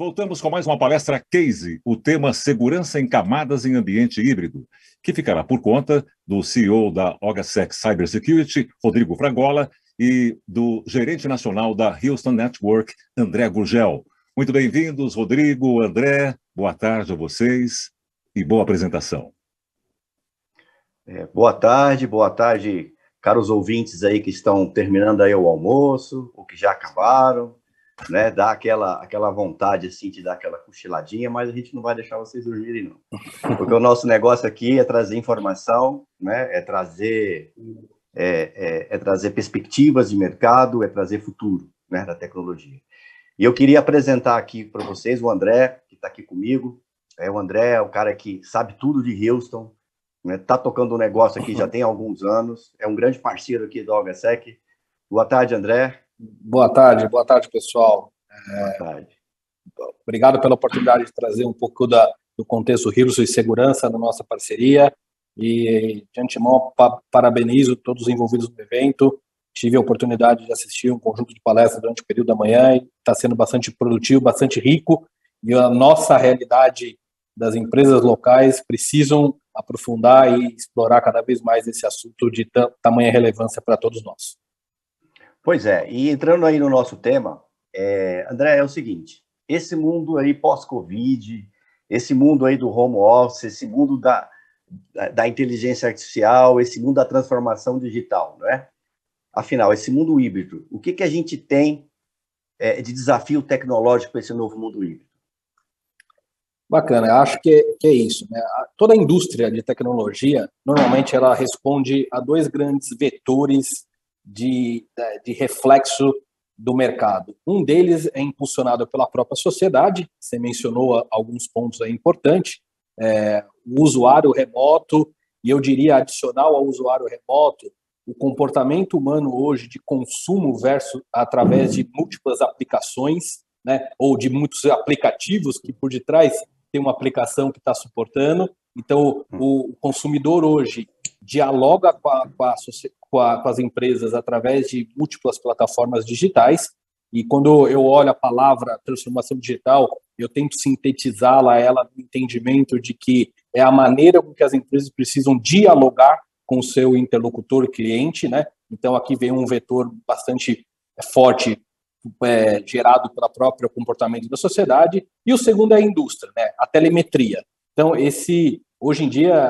Voltamos com mais uma palestra Case, o tema Segurança em Camadas em Ambiente Híbrido, que ficará por conta do CEO da Ogasec Cyber Security, Rodrigo Fragola, e do gerente nacional da Hillstone Network, André Gurgel. Muito bem-vindos, Rodrigo, André, boa tarde a vocês e boa apresentação. Boa tarde, caros ouvintes aí que estão terminando aí o almoço, ou que já acabaram. Né, dá aquela vontade assim de dar aquela cochiladinha, mas a gente não vai deixar vocês dormirem não, porque o nosso negócio aqui é trazer informação, né, é trazer perspectivas de mercado, é trazer futuro, né, da tecnologia. E eu queria apresentar aqui para vocês o André, que está aqui comigo. O André é o cara que sabe tudo de Hillstone, né, tá tocando um negócio aqui já tem alguns anos, é um grande parceiro aqui do AlgaSec. Boa tarde, André. Boa tarde, pessoal. Boa tarde. Obrigado pela oportunidade de trazer um pouco do contexto Hillstone e segurança na nossa parceria. E, de antemão, parabenizo todos os envolvidos no evento. Tive a oportunidade de assistir um conjunto de palestras durante o período da manhã e está sendo bastante produtivo, bastante rico. E a nossa realidade das empresas locais precisam aprofundar e explorar cada vez mais esse assunto de tamanha relevância para todos nós. Pois é, e entrando aí no nosso tema, André, é o seguinte, esse mundo aí pós-Covid, esse mundo aí do home office, esse mundo da inteligência artificial, esse mundo da transformação digital, não é? Afinal, esse mundo híbrido, o que que a gente tem de desafio tecnológico para esse novo mundo híbrido? Bacana, acho que é isso, né? Toda a indústria de tecnologia, normalmente ela responde a dois grandes vetores de reflexo do mercado. Um deles é impulsionado pela própria sociedade, você mencionou alguns pontos aí importantes, o usuário remoto, e eu diria adicional ao usuário remoto, o comportamento humano hoje de consumo versus através de múltiplas aplicações, né, ou de muitos aplicativos que por detrás tem uma aplicação que está suportando. Então, o consumidor hoje dialoga com as empresas através de múltiplas plataformas digitais, e quando eu olho a palavra transformação digital, eu tento sintetizá-la, ela no entendimento de que é a maneira com que as empresas precisam dialogar com o seu interlocutor cliente, né? Então aqui vem um vetor bastante forte, gerado pelo próprio comportamento da sociedade, e o segundo é a indústria, né? A telemetria. Então hoje em dia,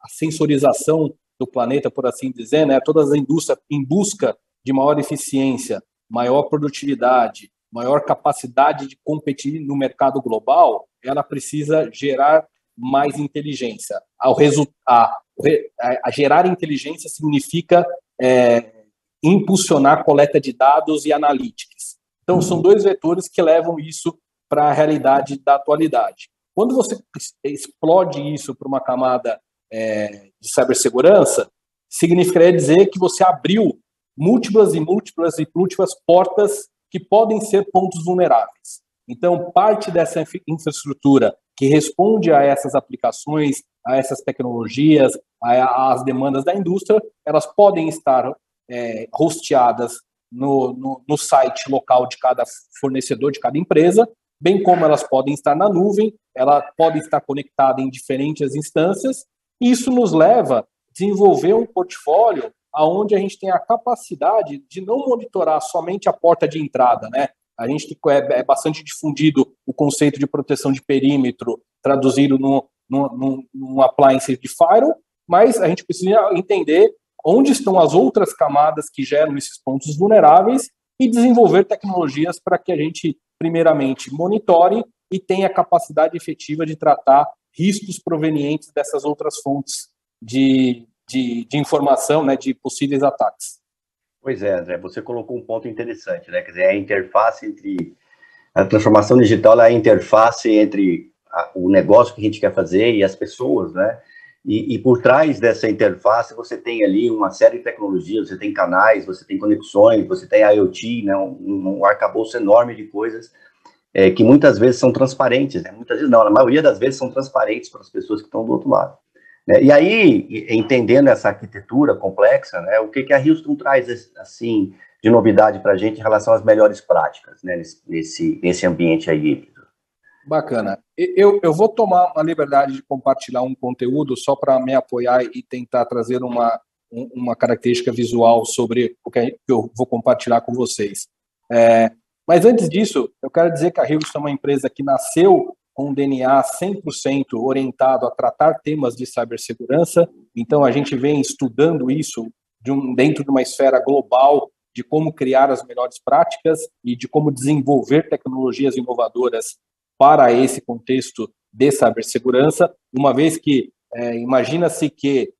a sensorização do planeta, por assim dizer, né? Todas as indústrias em busca de maior eficiência, maior produtividade, maior capacidade de competir no mercado global, ela precisa gerar mais inteligência. Gerar inteligência significa impulsionar a coleta de dados e analytics. Então, são dois vetores que levam isso para a realidade da atualidade. Quando você explode isso para uma camada de cibersegurança, significaria dizer que você abriu múltiplas portas que podem ser pontos vulneráveis. Então, parte dessa infraestrutura que responde a essas aplicações, a essas tecnologias, às demandas da indústria, elas podem estar hosteadas no site local de cada fornecedor, de cada empresa, bem como elas podem estar na nuvem, ela pode estar conectada em diferentes instâncias. Isso nos leva a desenvolver um portfólio onde a gente tem a capacidade de não monitorar somente a porta de entrada, né? A gente é bastante difundido o conceito de proteção de perímetro, traduzido num appliance de firewall, mas a gente precisa entender onde estão as outras camadas que geram esses pontos vulneráveis e desenvolver tecnologias para que a gente, primeiramente, monitore e tenha capacidade efetiva de tratar riscos provenientes dessas outras fontes de informação, né, de possíveis ataques. Pois é, André, você colocou um ponto interessante, né? Quer dizer, a interface entre a transformação digital, a interface entre o negócio que a gente quer fazer e as pessoas, né? E por trás dessa interface você tem ali uma série de tecnologias, você tem canais, você tem conexões, você tem IoT, né? Um arcabouço enorme de coisas. Que muitas vezes são transparentes, né? Muitas vezes não, na maioria das vezes são transparentes para as pessoas que estão do outro lado, né? E aí, entendendo essa arquitetura complexa, né, o que a Hillstone traz assim de novidade para a gente em relação às melhores práticas, né, nesse ambiente aí híbrido? Bacana. Eu vou tomar a liberdade de compartilhar um conteúdo só para me apoiar e tentar trazer uma característica visual sobre o que eu vou compartilhar com vocês. Mas antes disso, eu quero dizer que a Hillstone é uma empresa que nasceu com um DNA 100% orientado a tratar temas de cibersegurança. Então, a gente vem estudando isso dentro de uma esfera global de como criar as melhores práticas e de como desenvolver tecnologias inovadoras para esse contexto de cibersegurança, uma vez que imagina-se que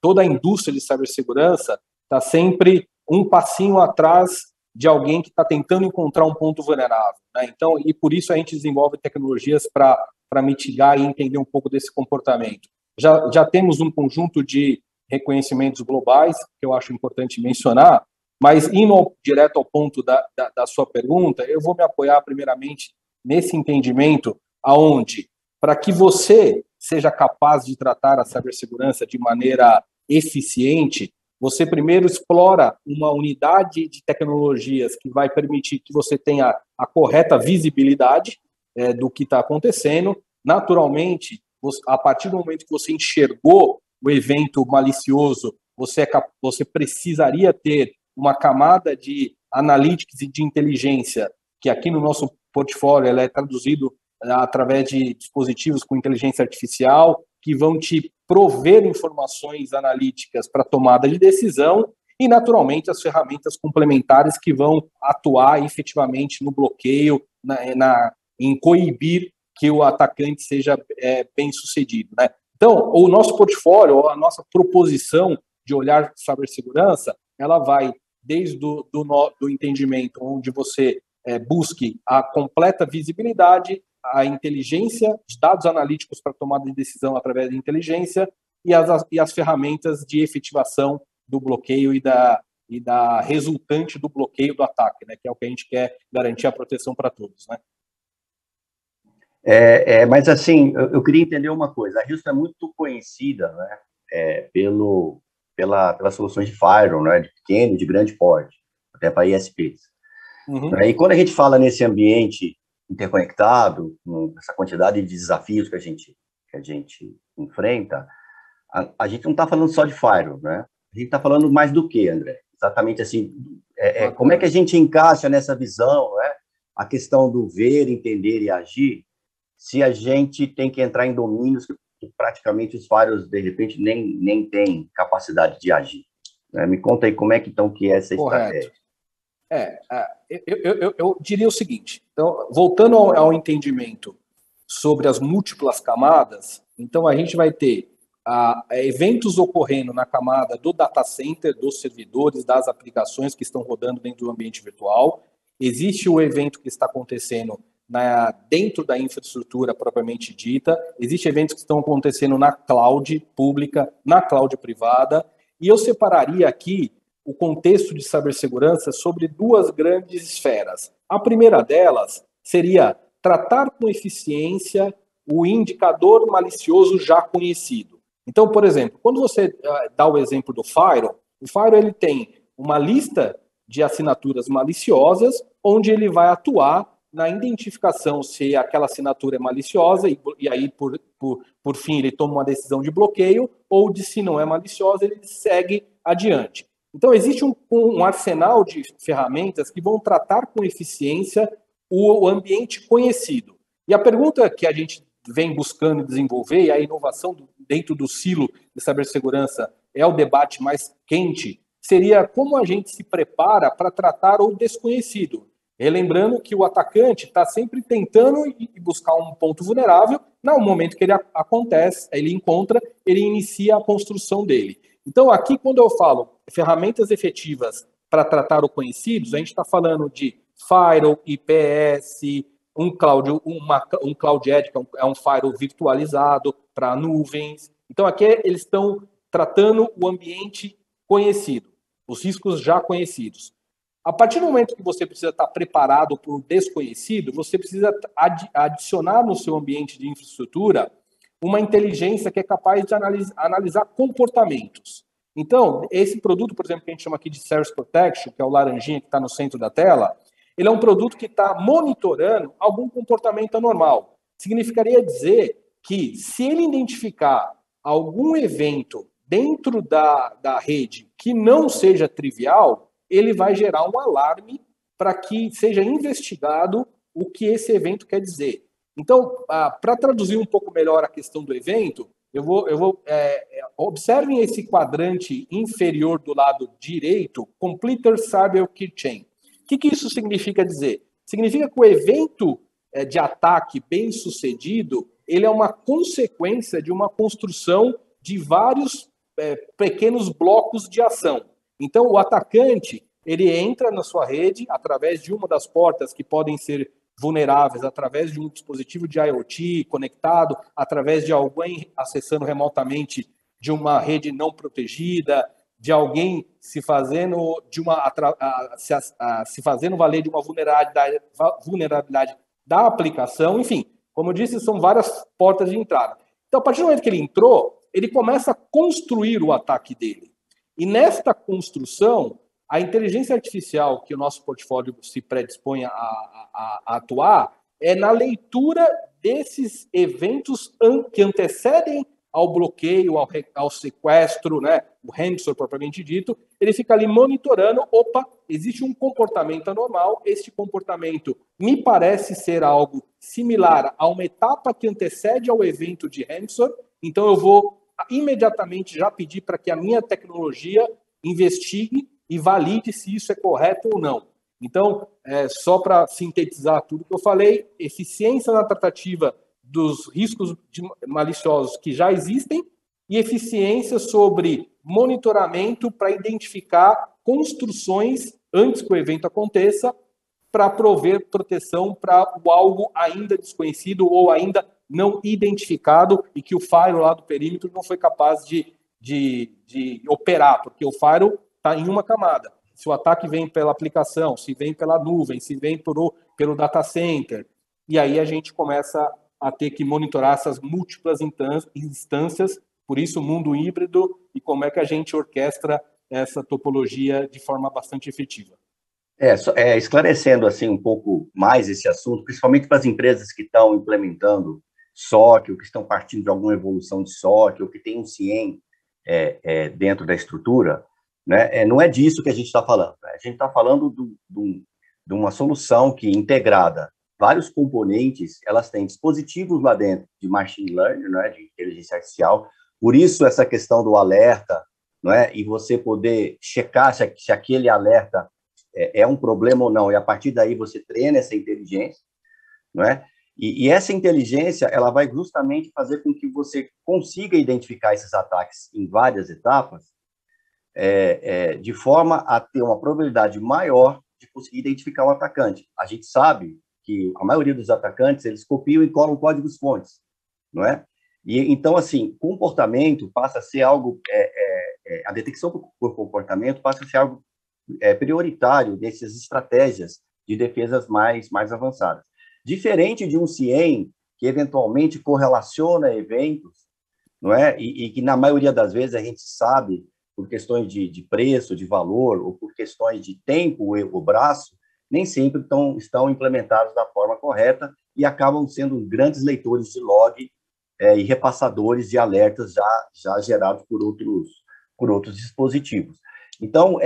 toda a indústria de cibersegurança está sempre um passinho atrás de alguém que está tentando encontrar um ponto vulnerável, né? Então, e por isso a gente desenvolve tecnologias para mitigar e entender um pouco desse comportamento. Já temos um conjunto de reconhecimentos globais, que eu acho importante mencionar, mas indo direto ao ponto da sua pergunta, eu vou me apoiar primeiramente nesse entendimento aonde, para que você seja capaz de tratar a cibersegurança de maneira eficiente, você primeiro explora uma unidade de tecnologias que vai permitir que você tenha a correta visibilidade do que está acontecendo. Naturalmente, a partir do momento que você enxergou o evento malicioso, você precisaria ter uma camada de analytics e de inteligência, que aqui no nosso portfólio ela é traduzido através de dispositivos com inteligência artificial, que vão te prover informações analíticas para tomada de decisão e, naturalmente, as ferramentas complementares que vão atuar efetivamente no bloqueio, em coibir que o atacante seja bem-sucedido, né? Então, o nosso portfólio, a nossa proposição de olhar cibersegurança, ela vai desde do entendimento onde você busque a completa visibilidade, a inteligência, os dados analíticos para tomada de decisão através da inteligência e as ferramentas de efetivação do bloqueio e da resultante do bloqueio do ataque, né, que é o que a gente quer garantir a proteção para todos, né? Mas assim, eu queria entender uma coisa. A Hillstone é muito conhecida, né, pelas soluções de firewall, né, de pequeno, de grande porte, até para ISPs. Uhum. E quando a gente fala nesse ambiente interconectado, com essa quantidade de desafios que a gente enfrenta, a gente não está falando só de firewall, né? A gente está falando mais do que, André? Exatamente assim, como é que a gente encaixa nessa visão, né, a questão do ver, entender e agir, se a gente tem que entrar em domínios que praticamente os firewalls, de repente, nem têm capacidade de agir, né? Me conta aí como é que, então, que é essa estratégia. Eu diria o seguinte, então, voltando ao entendimento sobre as múltiplas camadas, então a gente vai ter eventos ocorrendo na camada do data center, dos servidores, das aplicações que estão rodando dentro do ambiente virtual. Existe o evento que está acontecendo dentro da infraestrutura propriamente dita, existe eventos que estão acontecendo na cloud pública, na cloud privada, e eu separaria aqui o contexto de cibersegurança sobre duas grandes esferas. A primeira delas seria tratar com eficiência o indicador malicioso já conhecido. Então, por exemplo, quando você dá o exemplo do firewall, o firewall ele tem uma lista de assinaturas maliciosas, onde ele vai atuar na identificação se aquela assinatura é maliciosa e aí, por fim, ele toma uma decisão de bloqueio, ou de se não é maliciosa, ele segue adiante. Então, existe um arsenal de ferramentas que vão tratar com eficiência o ambiente conhecido. E a pergunta que a gente vem buscando desenvolver, e a inovação dentro do silo de cibersegurança é o debate mais quente, seria como a gente se prepara para tratar o desconhecido. Relembrando que o atacante está sempre tentando buscar um ponto vulnerável, no momento que ele encontra, ele inicia a construção dele. Então, aqui, quando eu falo ferramentas efetivas para tratar o conhecido, a gente está falando de firewall, IPS, um cloud edge, que é um firewall virtualizado para nuvens. Então, aqui eles estão tratando o ambiente conhecido, os riscos já conhecidos. A partir do momento que você precisa estar preparado para o desconhecido, você precisa adicionar no seu ambiente de infraestrutura uma inteligência que é capaz de analisar comportamentos. Então, esse produto, por exemplo, que a gente chama aqui de Service Protection, que é o laranjinha que está no centro da tela, ele é um produto que está monitorando algum comportamento anormal. Significaria dizer que se ele identificar algum evento dentro da rede que não seja trivial, ele vai gerar um alarme para que seja investigado o que esse evento quer dizer. Então, para traduzir um pouco melhor a questão do evento, observem esse quadrante inferior do lado direito, Completer Cyber Keychain. O que isso significa dizer? Significa que o evento de ataque bem sucedido, ele é uma consequência de uma construção de vários pequenos blocos de ação. Então, o atacante, ele entra na sua rede através de uma das portas que podem ser vulneráveis, através de um dispositivo de IoT conectado, através de alguém acessando remotamente de uma rede não protegida, de alguém se fazendo valer de uma vulnerabilidade da aplicação, enfim, como eu disse, são várias portas de entrada. Então, a partir do momento que ele entrou, ele começa a construir o ataque dele. E nesta construção, a inteligência artificial que o nosso portfólio se predispõe a atuar é na leitura desses eventos que antecedem ao bloqueio, ao sequestro, né? O ransomware propriamente dito. Ele fica ali monitorando, opa, existe um comportamento anormal, este comportamento me parece ser algo similar a uma etapa que antecede ao evento de ransomware, então eu vou imediatamente já pedir para que a minha tecnologia investigue e valide se isso é correto ou não. Então, só para sintetizar tudo que eu falei, eficiência na tratativa dos riscos maliciosos que já existem e eficiência sobre monitoramento para identificar construções antes que o evento aconteça para prover proteção para o algo ainda desconhecido ou ainda não identificado e que o firewall lá do perímetro não foi capaz de operar, porque o firewall está em uma camada. Se o ataque vem pela aplicação, se vem pela nuvem, se vem pelo data center, e aí a gente começa a ter que monitorar essas múltiplas instâncias, por isso o mundo híbrido e como é que a gente orquestra essa topologia de forma bastante efetiva. Esclarecendo assim um pouco mais esse assunto, principalmente para as empresas que estão implementando SOC, ou que estão partindo de alguma evolução de SOC, ou que tem um CIEM dentro da estrutura, né? Não é disso que a gente está falando, né? A gente está falando de uma solução que, integrada vários componentes, elas têm dispositivos lá dentro de machine learning, né? De inteligência artificial, por isso essa questão do alerta, né? E você poder checar se aquele alerta é um problema ou não, e a partir daí você treina essa inteligência, né? E essa inteligência, ela vai justamente fazer com que você consiga identificar esses ataques em várias etapas, de forma a ter uma probabilidade maior de conseguir identificar o atacante. A gente sabe que a maioria dos atacantes, eles copiam e colam códigos-fontes, não é? E então, assim, comportamento passa a ser algo, a detecção por comportamento passa a ser algo prioritário dessas estratégias de defesas mais avançadas. Diferente de um CIEM, que eventualmente correlaciona eventos, não é? E que na maioria das vezes a gente sabe por questões de preço, de valor, ou por questões de tempo, o braço, nem sempre estão implementados da forma correta e acabam sendo grandes leitores de log e repassadores de alertas já gerados por outros dispositivos. Então,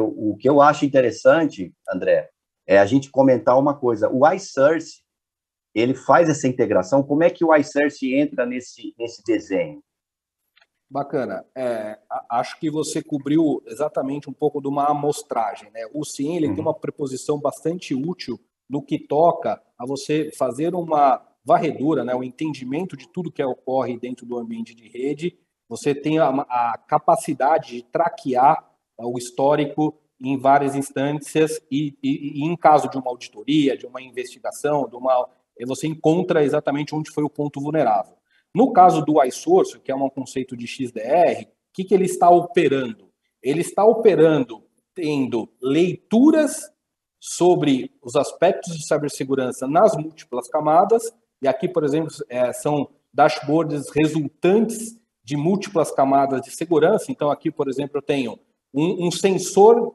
o que eu acho interessante, André, é a gente comentar uma coisa. O iSource, ele faz essa integração. Como é que o iSource entra nesse desenho? Bacana. Acho que você cobriu exatamente um pouco de uma amostragem, né? O CIEM, ele tem uma preposição bastante útil no que toca a você fazer uma varredura, né? O entendimento de tudo que ocorre dentro do ambiente de rede. Você tem a capacidade de traquear o histórico em várias instâncias e em caso de uma auditoria, de uma investigação, você encontra exatamente onde foi o ponto vulnerável. No caso do iSource, que é um conceito de XDR, o que ele está operando? Ele está operando tendo leituras sobre os aspectos de cibersegurança nas múltiplas camadas, e aqui, por exemplo, são dashboards resultantes de múltiplas camadas de segurança. Então, aqui, por exemplo, eu tenho um sensor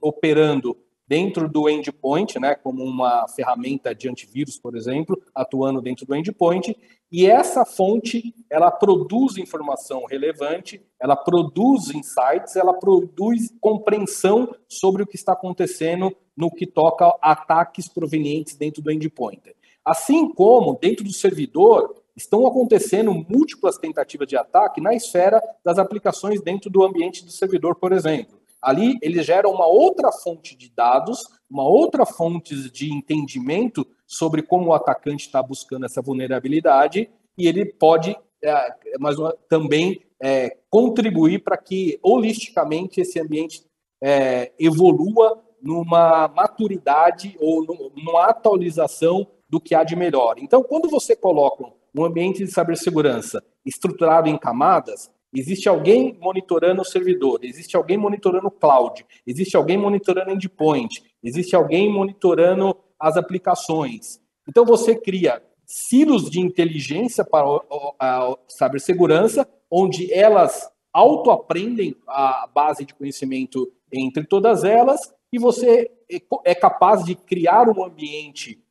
operando dentro do endpoint, né, como uma ferramenta de antivírus, por exemplo, atuando dentro do endpoint, e essa fonte, ela produz informação relevante, ela produz insights, ela produz compreensão sobre o que está acontecendo no que toca a ataques provenientes dentro do endpoint. Assim como, dentro do servidor, estão acontecendo múltiplas tentativas de ataque na esfera das aplicações dentro do ambiente do servidor, por exemplo. Ali, ele gera uma outra fonte de dados, uma outra fonte de entendimento sobre como o atacante está buscando essa vulnerabilidade, e ele pode contribuir para que, holisticamente, esse ambiente evolua numa maturidade ou numa atualização do que há de melhor. Então, quando você coloca um ambiente de cibersegurança estruturado em camadas, existe alguém monitorando o servidor, existe alguém monitorando o cloud, existe alguém monitorando o endpoint, existe alguém monitorando as aplicações. Então você cria silos de inteligência para a cibersegurança, onde elas autoaprendem a base de conhecimento entre todas elas, e você é capaz de criar um ambiente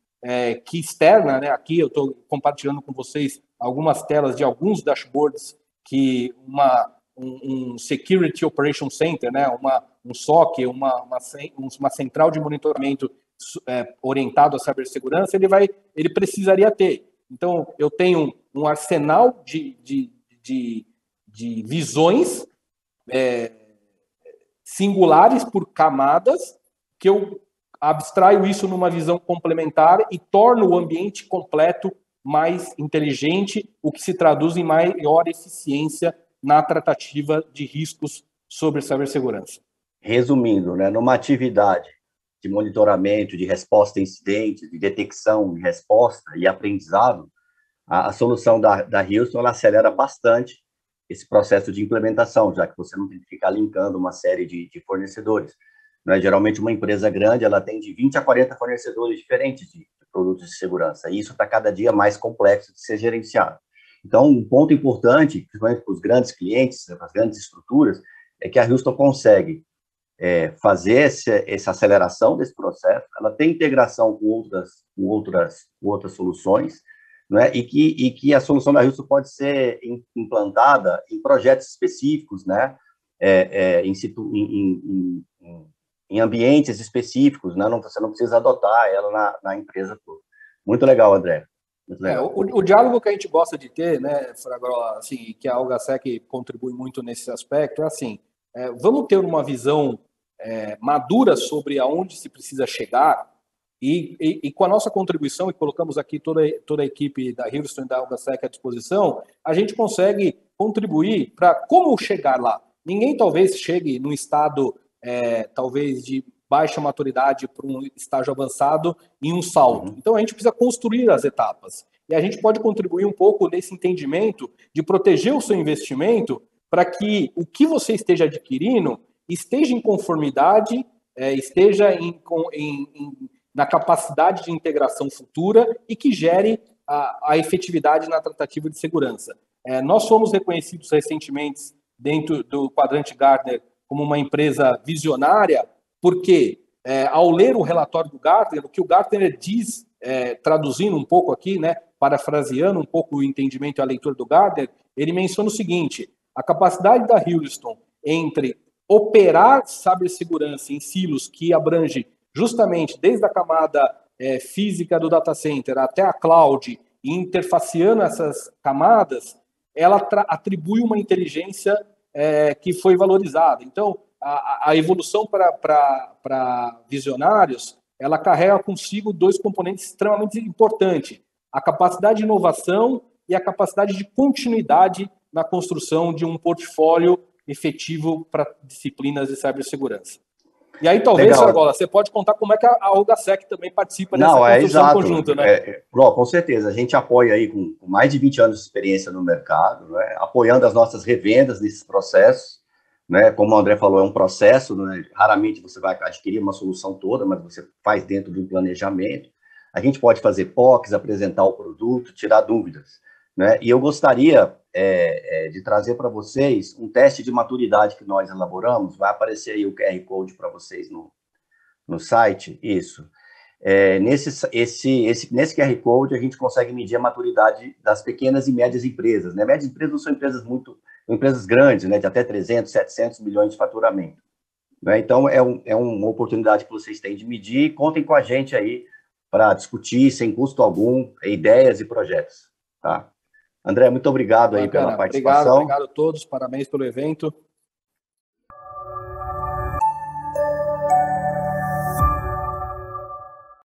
que externa, né? Aqui eu estou compartilhando com vocês algumas telas de alguns dashboards que um Security Operation Center, né, um SOC, uma central de monitoramento orientado à cibersegurança, ele precisaria ter. Então, eu tenho um arsenal de visões singulares por camadas, que eu abstraio isso numa visão complementar e torno o ambiente completo mais inteligente, o que se traduz em maior eficiência na tratativa de riscos sobre cibersegurança. Resumindo, né, numa atividade de monitoramento, de resposta a incidentes, de detecção, de resposta e aprendizado, a solução da Hillstone acelera bastante esse processo de implementação, já que você não tem que ficar linkando uma série de fornecedores. Né? Geralmente, uma empresa grande ela tem de 20 a 40 fornecedores diferentes de produtos de segurança, e isso está cada dia mais complexo de ser gerenciado. Então, um ponto importante, principalmente para os grandes clientes, para as grandes estruturas, é que a Hillstone consegue fazer essa aceleração desse processo, ela tem integração com outras soluções, né? e que a solução da Hillstone pode ser implantada em projetos específics, né? Em ambientes específicos, né? Você não precisa adotar ela na empresa toda. Muito legal, André. Muito legal. O diálogo que a gente gosta de ter, né, Fragola, assim, que a AlgaSec contribui muito nesse aspecto, é assim, vamos ter uma visão madura sobre aonde se precisa chegar, e com a nossa contribuição, e colocamos aqui toda a equipe da Hillstone e da AlgaSec à disposição, a gente consegue contribuir para como chegar lá. Ninguém talvez chegue num estado... talvez de baixa maturidade para um estágio avançado em um salto. Então a gente precisa construir as etapas. E a gente pode contribuir um pouco nesse entendimento de proteger o seu investimento para que o que você esteja adquirindo esteja em conformidade, esteja na capacidade de integração futura e que gere a efetividade na tratativa de segurança. Nós fomos reconhecidos recentemente dentro do quadrante Gartner como uma empresa visionária, porque ao ler o relatório do Gartner, o que o Gartner diz, traduzindo um pouco aqui, né, parafraseando um pouco o entendimento e a leitura do Gartner, ele menciona o seguinte: a capacidade da Hillstone entre operar cibersegurança em silos que abrange justamente desde a camada física do data center até a cloud, e interfaceando essas camadas, ela atribui uma inteligência que foi valorizada. Então, a evolução para visionários, ela carrega consigo dois componentes extremamente importantes: a capacidade de inovação e a capacidade de continuidade na construção de um portfólio efetivo para disciplinas de cibersegurança. E aí, talvez, Fragola, você pode contar como é que a AlgaSec também participa dessa construção conjunta, né? Com certeza. A gente apoia aí, com mais de 20 anos de experiência no mercado, né? Apoiando as nossas revendas nesses processos, né? Como o André falou, é um processo, né? Raramente você vai adquirir uma solução toda, mas você faz dentro de um planejamento. A gente pode fazer POCs, apresentar o produto, tirar dúvidas, né? E eu gostaria de trazer para vocês um teste de maturidade que nós elaboramos. Vai aparecer aí o QR Code para vocês no, no site? Isso. Nesse QR Code a gente consegue medir a maturidade das pequenas e médias empresas, né? Médias empresas não são empresas grandes, né? De até 300, 700 milhões de faturamento, né? Então é uma oportunidade que vocês têm de medir. Contem com a gente aí para discutir sem custo algum ideias e projetos, tá? André, muito obrigado aí pela participação. Obrigado a todos, parabéns pelo evento.